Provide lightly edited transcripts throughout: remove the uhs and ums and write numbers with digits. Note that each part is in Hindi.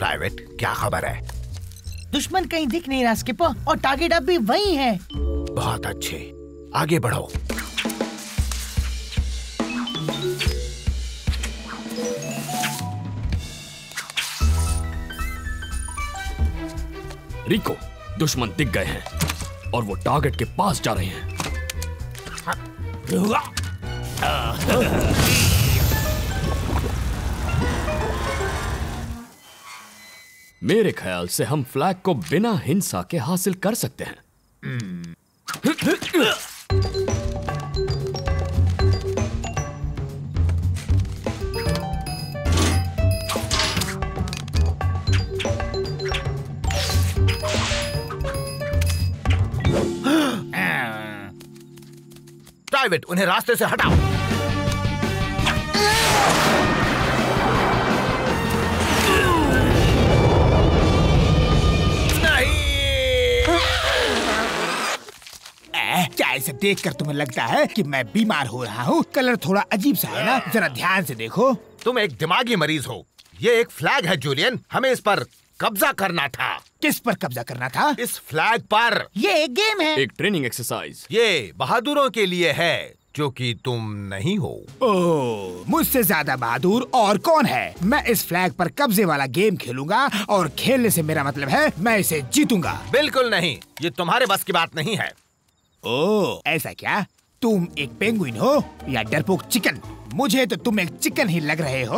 प्राइवेट, क्या खबर है? दुश्मन कहीं दिख नहीं रहा स्किपर, और टारगेट अब भी वही है। बहुत अच्छे, आगे बढ़ो। रिको, दुश्मन दिख गए हैं और वो टारगेट के पास जा रहे हैं। मेरे ख्याल से हम फ्लैग को बिना हिंसा के हासिल कर सकते हैं। प्राइवेट, उन्हें रास्ते से हटाओ। क्या इसे देखकर तुम्हें लगता है कि मैं बीमार हो रहा हूँ? कलर थोड़ा अजीब सा है ना, जरा ध्यान से देखो। तुम एक दिमागी मरीज हो। ये एक फ्लैग है जूलियन, हमें इस पर कब्जा करना था। किस पर कब्जा करना था? इस फ्लैग पर। ये एक गेम है, एक ट्रेनिंग एक्सरसाइज। ये बहादुरों के लिए है, जो कि तुम नहीं हो। ओह, मुझसे ज्यादा बहादुर और कौन है? मैं इस फ्लैग पर कब्जे वाला गेम खेलूंगा, और खेलने से मेरा मतलब है मैं इसे जीतूंगा। बिल्कुल नहीं, ये तुम्हारे बस की बात नहीं है। ओह, ऐसा क्या? तुम एक पेंगुइन हो या डरपोक चिकन? मुझे तो तुम एक चिकन ही लग रहे हो।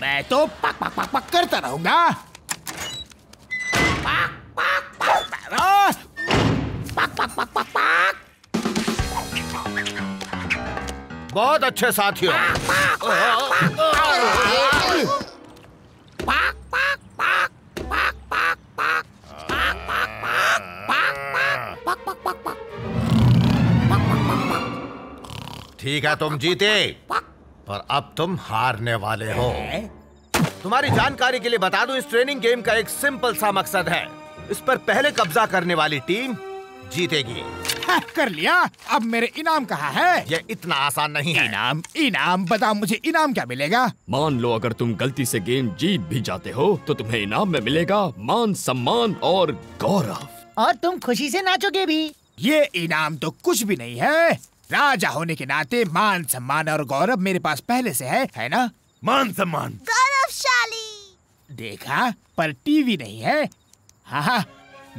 मैं तो पक पक पक पक करता रहूंगा। बहुत अच्छे साथियों। ठीक है, तुम जीते, पर अब तुम हारने वाले हो। तुम्हारी जानकारी के लिए बता दूं, इस ट्रेनिंग गेम का एक सिंपल सा मकसद है। इस पर पहले कब्जा करने वाली टीम जीतेगी। कर लिया, अब मेरे इनाम कहाँ है? ये इतना आसान नहीं है। इनाम इनाम बताओ, मुझे इनाम क्या मिलेगा? मान लो अगर तुम गलती से गेम जीत भी जाते हो तो तुम्हें इनाम में मिलेगा मान सम्मान और गौरव, और तुम खुशी से नाचोगे भी। ये इनाम तो कुछ भी नहीं है। राजा होने के नाते मान सम्मान और गौरव मेरे पास पहले से है ना? मान सम्मान गौरवशाली, देखा, पर टीवी नहीं है। हाँ,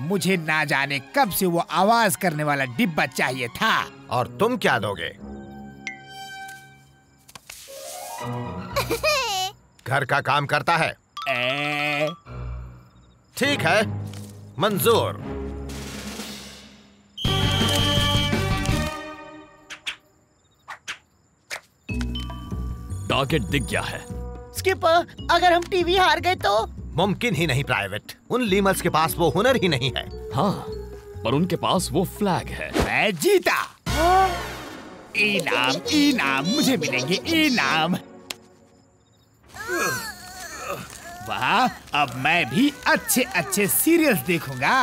मुझे ना जाने कब से वो आवाज करने वाला डिब्बा चाहिए था। और तुम क्या दोगे? घर का काम करता है। ठीक है, मंजूर। टारगेट दिख गया है। स्किपर, अगर हम टीवी हार गए तो? मुमकिन ही नहीं प्राइवेट, उन लीमर्स के पास वो हुनर ही नहीं है। हाँ, पर उनके पास वो फ्लैग है। मैं जीता। इनाम इनाम मुझे मिलेंगे इनाम। वाह, अब मैं भी अच्छे अच्छे सीरियल्स देखूंगा।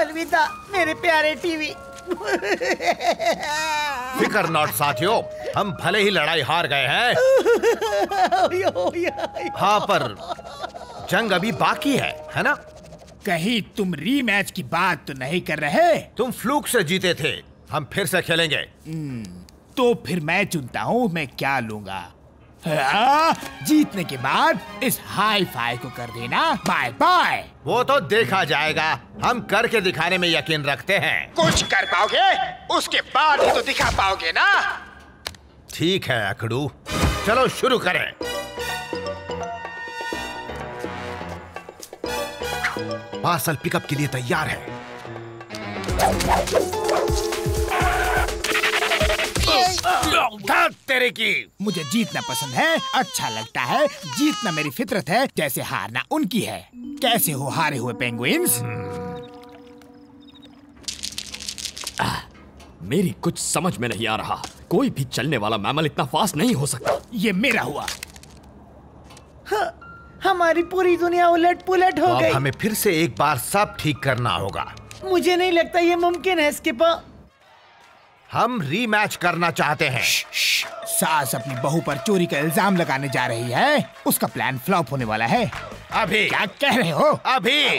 अलविदा मेरे प्यारे टीवी। फिकर नॉट साथियों, हम भले ही लड़ाई हार गए हैं। हाँ, पर जंग अभी बाकी है ना? कहीं तुम रीमैच की बात तो नहीं कर रहे? तुम फ्लूक से जीते थे, हम फिर से खेलेंगे। तो फिर मैं चुनता हूँ मैं क्या लूंगा। जीतने के बाद इस हाई फाई को कर देना बाय बाय। वो तो देखा जाएगा, हम करके दिखाने में यकीन रखते हैं। कुछ कर पाओगे उसके बाद ही तो दिखा पाओगे ना। ठीक है अकड़ू, चलो शुरू करें। पार्सल पिकअप के लिए तैयार है। तेरे की। मुझे जीतना पसंद है, अच्छा लगता है। जीतना मेरी फितरत है, जैसे हारना उनकी है। कैसे हो हारे हुए पेंगुइन्स? मेरी कुछ समझ में नहीं आ रहा। कोई भी चलने वाला मैमल इतना फास्ट नहीं हो सकता। ये मेरा हुआ। हमारी पूरी दुनिया उलट पुलट हो गई। हमें फिर से एक बार सब ठीक करना होगा। मुझे नहीं लगता ये मुमकिन है स्किपर। हम रीमैच करना चाहते हैं। सास अपनी बहू पर चोरी का इल्जाम लगाने जा रही है। उसका प्लान फ्लॉप होने वाला है। अभी क्या कह रहे हो? अभी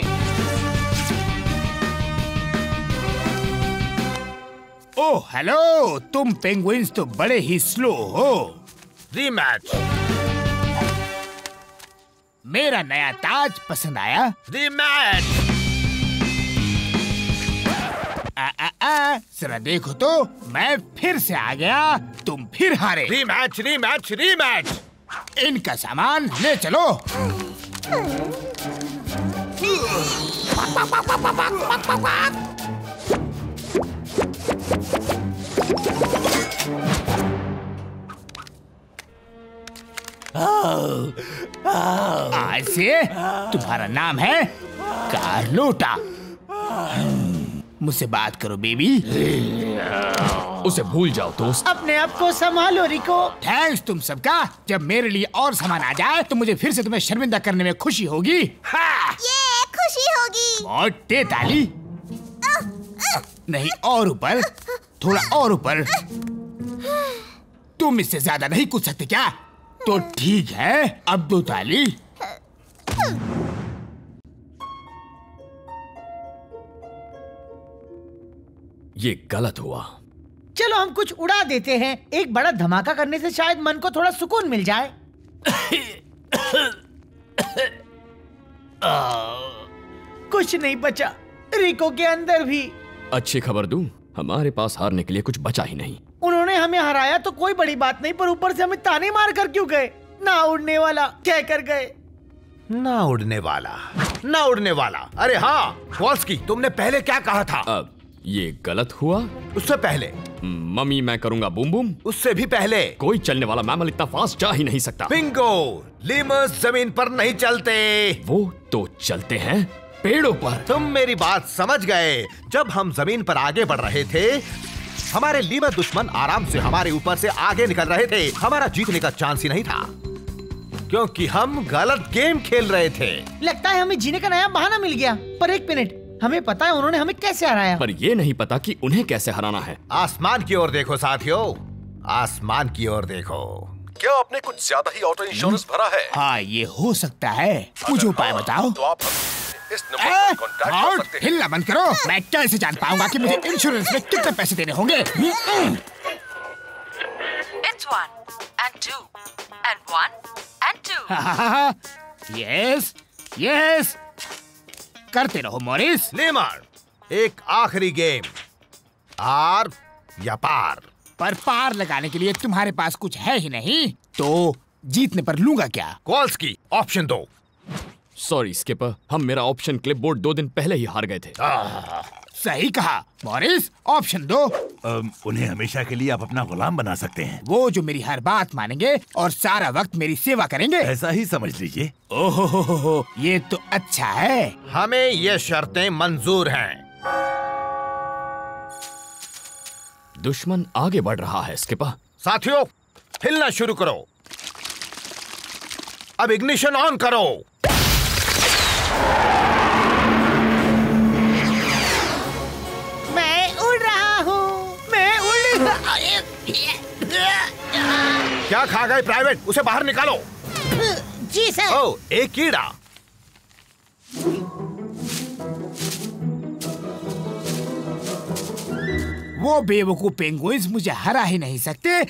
ओह हेलो, तुम पेंगुइन्स तो बड़े ही स्लो हो। रीमैच। मेरा नया ताज पसंद आया? रीमैच। जरा देखो तो, मैं फिर से आ गया, तुम फिर हारे। Rematch, rematch, rematch. इनका सामान ले चलो। आज से तुम्हारा नाम है कार्लोटा। मुझसे बात करो बेबी। उसे भूल जाओ दोस्त। अपने आप को संभालो रिको। थैंक्स तुम सबका। जब मेरे लिए और सामान आ जाए तो मुझे फिर से तुम्हें शर्मिंदा करने में खुशी होगी। हाँ। ये खुशी होगी। और ते ताली। नहीं और ऊपर, थोड़ा और ऊपर। तुम इससे ज्यादा नहीं कूद सकते क्या? तो ठीक है, अब दो ताली। ये गलत हुआ। चलो हम कुछ उड़ा देते हैं। एक बड़ा धमाका करने से शायद मन को थोड़ा सुकून मिल जाए। कुछ नहीं बचा रिको के अंदर भी। अच्छी खबर दूं, हमारे पास हारने के लिए कुछ बचा ही नहीं। उन्होंने हमें हराया तो कोई बड़ी बात नहीं, पर ऊपर से हमें ताने मार कर क्यों गए? ना उड़ने वाला कह कर गए। ना उड़ने वाला, ना उड़ने वाला। अरे हाँ वॉल्स्की, तुमने पहले क्या कहा था? ये गलत हुआ। उससे पहले मम्मी मैं करूंगा बूम बूम। उससे भी पहले कोई चलने वाला मैमल इतना फास्ट जा ही नहीं सकता। बिंगो, लीमर्स जमीन पर नहीं चलते। वो तो चलते हैं पेड़ों पर। तुम मेरी बात समझ गए। जब हम जमीन पर आगे बढ़ रहे थे, हमारे लीमर दुश्मन आराम से हमारे ऊपर से आगे निकल रहे थे। हमारा जीतने का चांस ही नहीं था क्योंकि हम गलत गेम खेल रहे थे। लगता है हमें जीने का नया बहाना मिल गया। पर एक मिनट, हमें पता है उन्होंने हमें कैसे हराया, पर ये नहीं पता कि उन्हें कैसे हराना है। आसमान की ओर देखो साथियों, आसमान की ओर देखो। क्या आपने कुछ ज्यादा ही ऑटो इंश्योरेंस भरा है? हाँ ये हो सकता है। मुझे उपाय बताओ। तो आप इस नंबर पर कांटेक्ट कर सकते हैं। हिलना बंद करो। मैं कैसे जान पाऊंगा कि मुझे इंश्योरेंस में कितने पैसे देने होंगे? It's 1 and 2 and 1 and 2 करते रहो मॉरिस। लेमर, एक आखिरी गेम, आर या पार। पर पार लगाने के लिए तुम्हारे पास कुछ है ही नहीं, तो जीतने पर लूंगा क्या? कॉल्स की ऑप्शन दो। सॉरी स्किपर, हम मेरा ऑप्शन क्लिप बोर्ड 2 दिन पहले ही हार गए थे। सही कहा मॉरिस, ऑप्शन दो। उन्हें हमेशा के लिए आप अपना गुलाम बना सकते हैं। वो जो मेरी हर बात मानेंगे और सारा वक्त मेरी सेवा करेंगे, ऐसा ही समझ लीजिए। ओहो, ये तो अच्छा है। हमें ये शर्तें मंजूर हैं। दुश्मन आगे बढ़ रहा है स्किपर। साथियों हिलना शुरू करो। अब इग्निशन ऑन करो। क्या खा गए प्राइवेट? उसे बाहर निकालो। जी सर। ओ, एक कीड़ा। वो बेवकूफ पेंगुइन्स मुझे हरा ही नहीं सकते,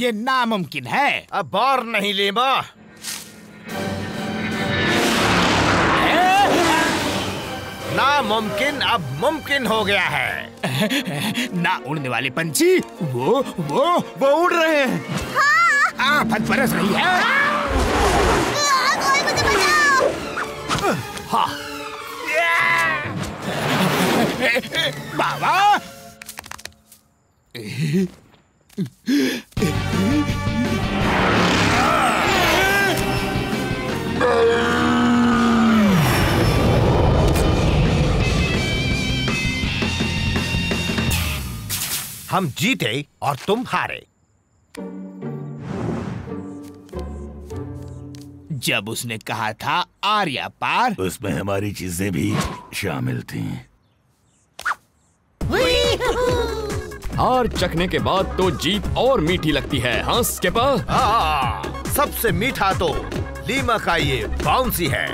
ये नामुमकिन है। अब और नहीं लेमा। नामुमकिन अब मुमकिन हो गया है। ना उड़ने वाले पंछी, वो उड़ रहे हैं। हाँ। आप हद बरस रही है। कोई मुझे बचाओ। हाँ। बाबा। हम जीते और तुम हारे। जब उसने कहा था आर्या पार, उसमें हमारी चीजें भी शामिल थी। हार चखने के बाद तो जीत और मीठी लगती है। हाँ स्किपर? सबसे मीठा तो लीमा का ये बाउंसी है।